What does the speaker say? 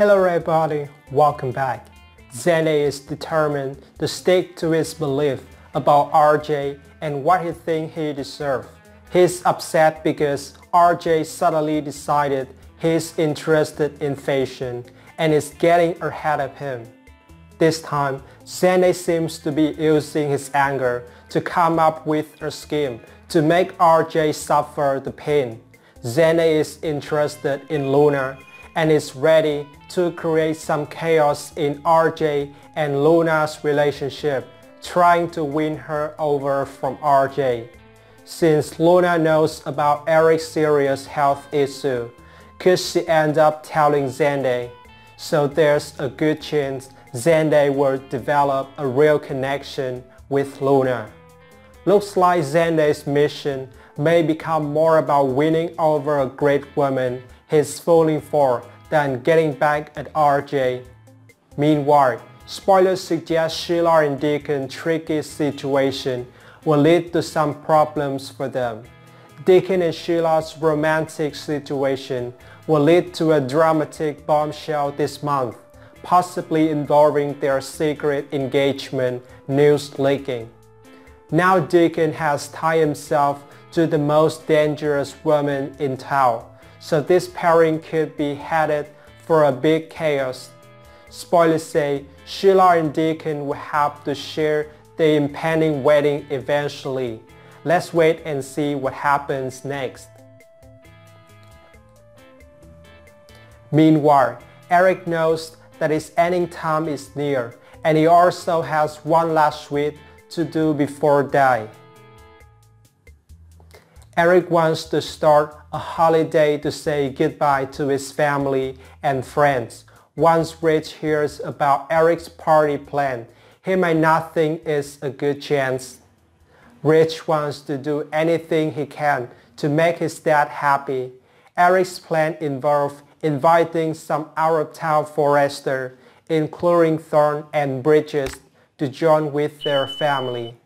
Hello everybody, welcome back. Zenny is determined to stick to his belief about RJ and what he thinks he deserves. He's upset because RJ suddenly decided he's interested in fashion and is getting ahead of him. This time, Zenny seems to be using his anger to come up with a scheme to make RJ suffer the pain. Zenny is interested in Luna and is ready to create some chaos in RJ and Luna's relationship, trying to win her over from RJ. Since Luna knows about Eric's serious health issue, could she end up telling Zenday? So there's a good chance Zenday will develop a real connection with Luna. Looks like Zenday's mission may become more about winning over a great woman he's falling for than getting back at RJ. Meanwhile, spoilers suggest Sheila and Deacon's tricky situation will lead to some problems for them. Deacon and Sheila's romantic situation will lead to a dramatic bombshell this month, possibly involving their secret engagement news leaking. Now Deacon has tied himself to the most dangerous woman in town, so this pairing could be headed for a big chaos. Spoilers say Sheila and Deacon will have to share the impending wedding eventually. Let's wait and see what happens next. Meanwhile, Eric knows that his ending time is near, and he also has one last sweep to do before dying. Eric wants to start a holiday to say goodbye to his family and friends. Once Rich hears about Eric's party plan, he might not think it's a good chance. Rich wants to do anything he can to make his dad happy. Eric's plan involved inviting some out-of-town forester, including Thorne and Bridges, to join with their family.